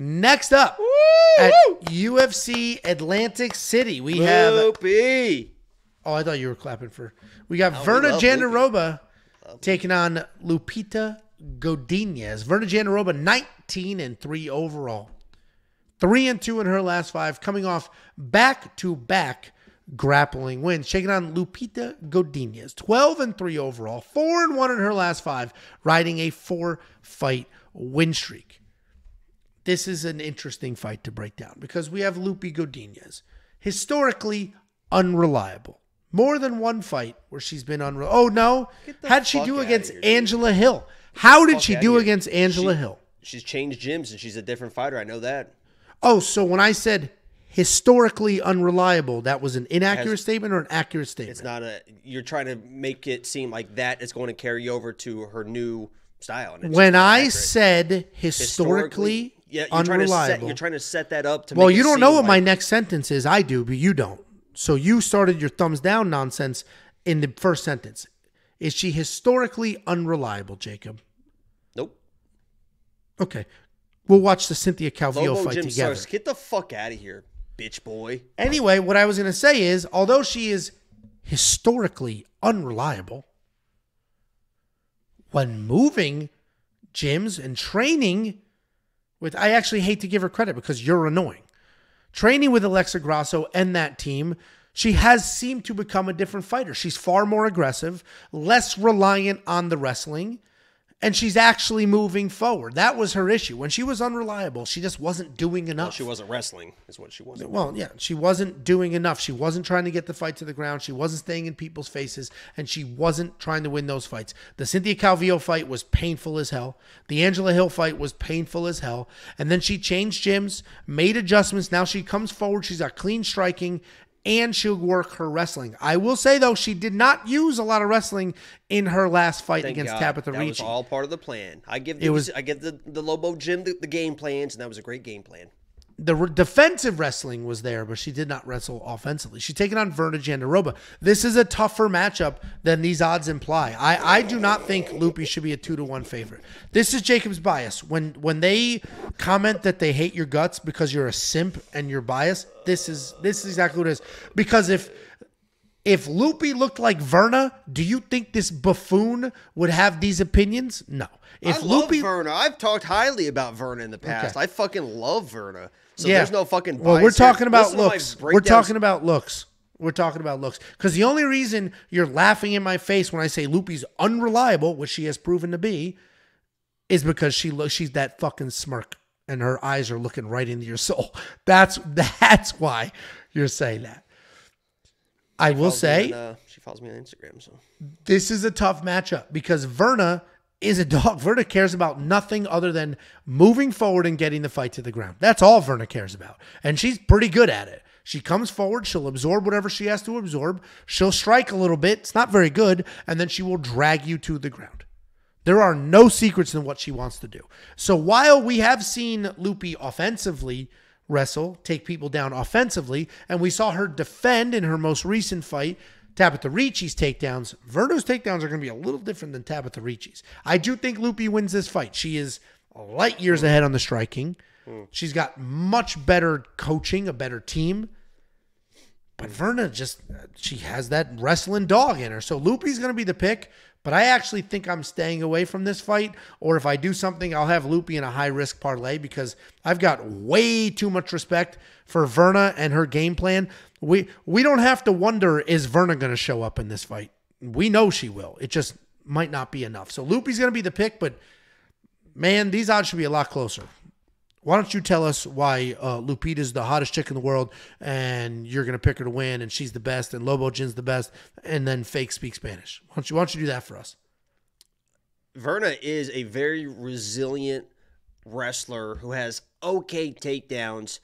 Next up, at UFC Atlantic City, we have... Loopy. Oh, I thought you were clapping for... We got Virna Jandiroba taking on Lupita Godinez. Virna Jandiroba, 19-3 overall. 3-2 in her last 5, coming off back-to-back grappling wins. Taking on Lupita Godinez, 12-3 overall, 4-1 in her last 5, riding a 4-fight win streak. This is an interesting fight to break down because we have Lupita Godinez, historically unreliable. More than one fight where she's been unreliable. Oh, no. How'd she do against Angela Hill? How did she do against Angela Hill? She's changed gyms and she's a different fighter. I know that. Oh, so when I said historically unreliable, that was an inaccurate statement or an accurate statement? It's not a... You're trying to make it seem like that is going to carry over to her new style. And when I said historically unreliable... You're trying to set that up to make it seem... Well, you don't know what my next sentence is. I do, but you don't. So you started your thumbs down nonsense in the first sentence. Is she historically unreliable, Jacob? Nope. Okay. We'll watch the Cynthia Calvillo Lobo fight together. Starts. Get the fuck out of here, bitch boy. Anyway, what I was going to say is, although she is historically unreliable, when moving gyms and training with... I actually hate to give her credit because you're annoying. Training with Alexa Grasso and that team, she has seemed to become a different fighter. She's far more aggressive, less reliant on the wrestling, and she's actually moving forward. That was her issue. When she was unreliable, she just wasn't doing enough. Well, she wasn't wrestling is what she wasn't. Well, yeah, she wasn't doing enough. She wasn't trying to get the fight to the ground. She wasn't staying in people's faces, and she wasn't trying to win those fights. The Cynthia Calvillo fight was painful as hell. The Angela Hill fight was painful as hell. And then she changed gyms, made adjustments. Now she comes forward. She's got clean striking, and she'll work her wrestling. I will say, though, she did not use a lot of wrestling in her last fight against Tabitha Ricci. That was all part of the plan. I give the Lobo Gym the game plans, and that was a great game plan. The defensive wrestling was there, but she did not wrestle offensively. She's taking on Virna Jandiroba. This is a tougher matchup than these odds imply. I do not think Loopy should be a 2-to-1 favorite. This is Jacob's bias. When they comment that they hate your guts because you're a simp and you're biased, this is exactly what it is. Because if Loopy looked like Virna, do you think this buffoon would have these opinions? No. If I love Virna. I've talked highly about Virna in the past. Okay. I fucking love Virna. So there's no fucking bias. Well, we're talking about looks. We're talking about looks. We're talking about looks. Because the only reason you're laughing in my face when I say Loopy's unreliable, which she has proven to be, is because she's that fucking smirk and her eyes are looking right into your soul. That's why you're saying that. I will say... she follows me on Instagram, so... This is a tough matchup because Virna is a dog. Virna cares about nothing other than moving forward and getting the fight to the ground. That's all Virna cares about. And she's pretty good at it. She comes forward. She'll absorb whatever she has to absorb. She'll strike a little bit. It's not very good. And then she will drag you to the ground. There are no secrets in what she wants to do. So while we have seen Loopy offensively wrestle, take people down offensively, and we saw her defend in her most recent fight, Tabitha Ricci's takedowns. Virna's takedowns are going to be a little different than Tabitha Ricci's. I do think Loopy wins this fight. She is light years ahead on the striking. She's got much better coaching, a better team. But Virna just, she has that wrestling dog in her. So Loopy's going to be the pick, but I actually think I'm staying away from this fight. Or if I do something, I'll have Loopy in a high-risk parlay because I've got way too much respect for Virna and her game plan. We don't have to wonder, is Virna going to show up in this fight? We know she will. It just might not be enough. So Loopy's going to be the pick, but, man, these odds should be a lot closer. Why don't you tell us why Lupita's the hottest chick in the world and you're going to pick her to win and she's the best and Lobo Gym's the best and then fake speak Spanish. Why don't you do that for us? Virna is a very resilient wrestler who has okay takedowns.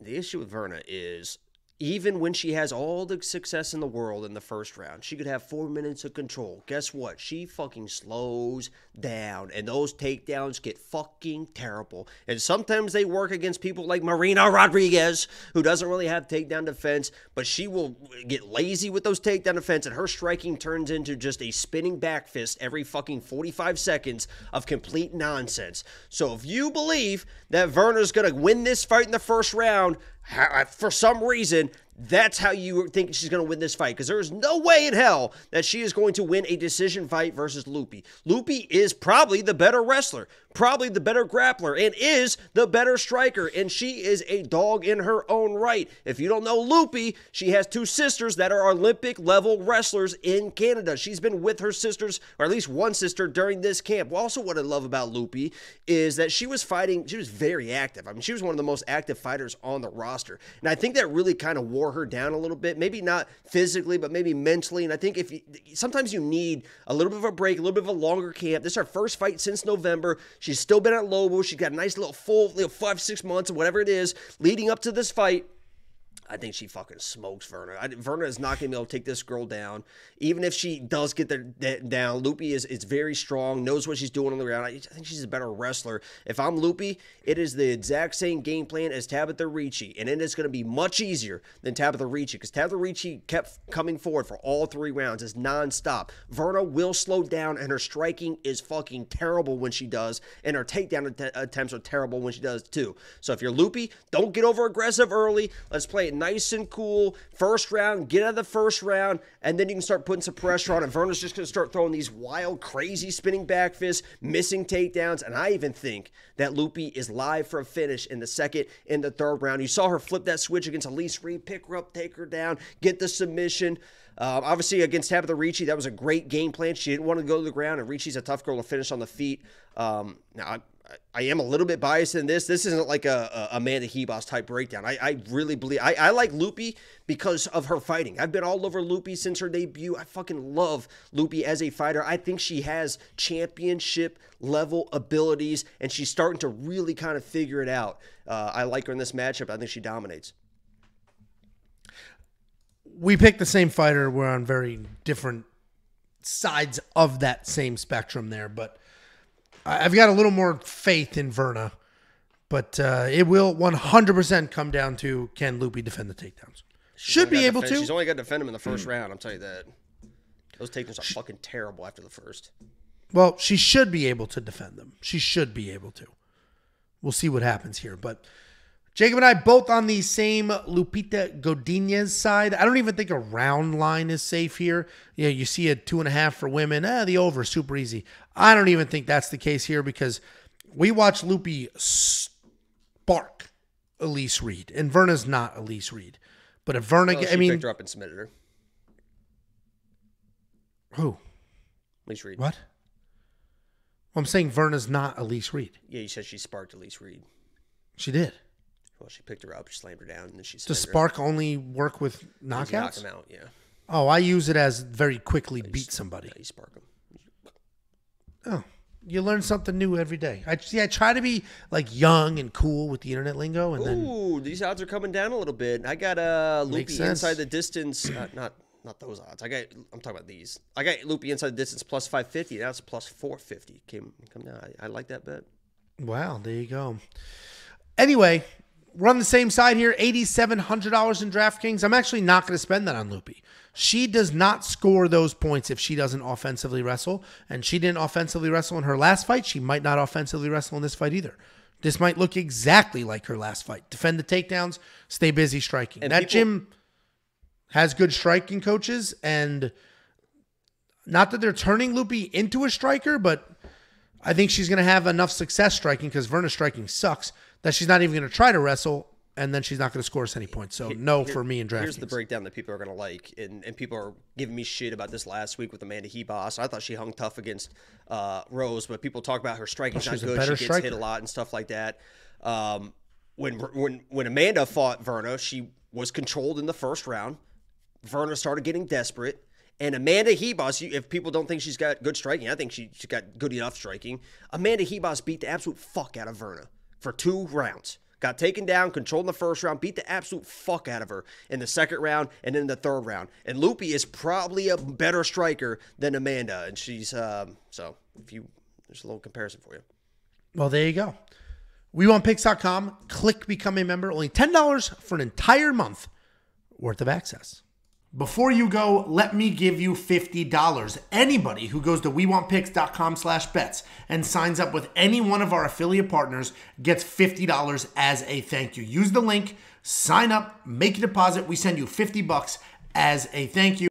The issue with Virna is Even when she has all the success in the world in the first round, she could have 4 minutes of control. Guess what? She fucking slows down, and those takedowns get fucking terrible. And sometimes they work against people like Marina Rodriguez, who doesn't really have takedown defense, but she will get lazy with those takedown defense, and her striking turns into just a spinning back fist every fucking 45 seconds of complete nonsense. So if you believe that Virna's going to win this fight in the first round, for some reason, that's how you think she's going to win this fight, because there is no way in hell that she is going to win a decision fight versus Lupi. Lupi is probably the better wrestler, probably the better grappler, and is the better striker, and she is a dog in her own right. If you don't know Lupi, she has two sisters that are Olympic-level wrestlers in Canada. She's been with her sisters, or at least one sister, during this camp. Also, what I love about Lupi is that she was fighting, she was very active. I mean, she was one of the most active fighters on the roster, and I think that really kind of wore her down a little bit, maybe not physically, but maybe mentally. And I think if you, sometimes you need a little bit of a break, a little bit of a longer camp. This is her first fight since November. She's still been at Lobo. She's got a nice little full 5-6 months or whatever it is leading up to this fight. I think she fucking smokes Virna. Virna is not going to be able to take this girl down. Even if she does get that down, Lupi is very strong, knows what she's doing on the ground. I think she's a better wrestler. If I'm Lupi, it is the exact same game plan as Tabitha Ricci, and it is going to be much easier than Tabitha Ricci, because Tabitha Ricci kept coming forward for all 3 rounds. It's nonstop. Virna will slow down, and her striking is fucking terrible when she does, and her takedown attempts are terrible when she does too. So if you're Lupi, don't get over aggressive early. Let's play it nice and cool. First round, get out of the first round, and then you can start putting some pressure on it. Virna's just going to start throwing these wild, crazy spinning back fists, missing takedowns, and I even think that Lupi is live for a finish in the second and the third round. You saw her flip that switch against Elise Reed, pick her up, take her down, get the submission. Obviously, against Tabitha Ricci, that was a great game plan. She didn't want to go to the ground, and Ricci's a tough girl to finish on the feet. Now, I am a little bit biased in this. This isn't like a Amanda Heboss type breakdown. I really believe I like Lupi because of her fighting. I've been all over Lupi since her debut. I fucking love Lupi as a fighter. I think she has championship level abilities, and she's starting to really kind of figure it out. I like her in this matchup. I think she dominates. We picked the same fighter. We're on very different sides of that same spectrum there, but I've got a little more faith in Virna, but it will 100% come down to, can Lupi defend the takedowns? Should be able to. She's only got to defend him in the first round, I'm telling you that. Those takedowns are fucking terrible after the first. Well, she should be able to defend them. She should be able to. We'll see what happens here, but Jacob and I both on the same Lupita Godinez side. I don't even think a round line is safe here. You know, you see a 2.5 for women. The over, super easy. I don't even think that's the case here, because we watched Lupi spark Elise Reed. And Virna's not Elise Reed. But if Virna... Well, she picked her up and submitted her. Who? Elise Reed. What? Well, I'm saying Virna's not Elise Reed. Yeah, you said she sparked Elise Reed. She did. Well, she picked her up, she slammed her down, and then she... Does spark only work with knockouts? Knock them out, yeah. Oh, I use it as very quickly beat somebody. Yeah, you spark them. Oh, you learn something new every day. I try to be like young and cool with the internet lingo, and then... Ooh, these odds are coming down a little bit. I got Lupi inside the distance. Not those odds. I'm talking about these. I got Lupi inside the distance plus 550. Now it's plus 450. Come down. I like that bet. Wow, there you go. Anyway. We're on the same side here, $8,700 in DraftKings. I'm actually not going to spend that on Lupi. She does not score those points if she doesn't offensively wrestle, and she didn't offensively wrestle in her last fight. She might not offensively wrestle in this fight either. This might look exactly like her last fight. Defend the takedowns, stay busy striking. And that gym has good striking coaches, and not that they're turning Lupi into a striker, but I think she's going to have enough success striking, because Virna's striking sucks, that she's not even going to try to wrestle, and then she's not going to score us any points. So no for me in DraftKings. Here's the breakdown that people are going to like, and people are giving me shit about this last week with Amanda Heboss. I thought she hung tough against Rose, but people talk about her striking's not good. She gets hit a lot and stuff like that. When Amanda fought Virna, she was controlled in the first round. Virna started getting desperate. And Amanda Heboss, if people don't think she's got good striking, I think she's got good enough striking. Amanda Heboss beat the absolute fuck out of Virna for 2 rounds. got taken down, controlled in the first round, beat the absolute fuck out of her in the second round and in the third round. And Lupi is probably a better striker than Amanda, and she's so if you, there's a little comparison for you. Well, there you go. WeWantPicks.com. Click become a member. Only $10 for an entire month worth of access. Before you go, let me give you $50. Anybody who goes to WeWantPicks.com/bets and signs up with any one of our affiliate partners gets $50 as a thank you. Use the link, sign up, make a deposit. We send you $50 as a thank you.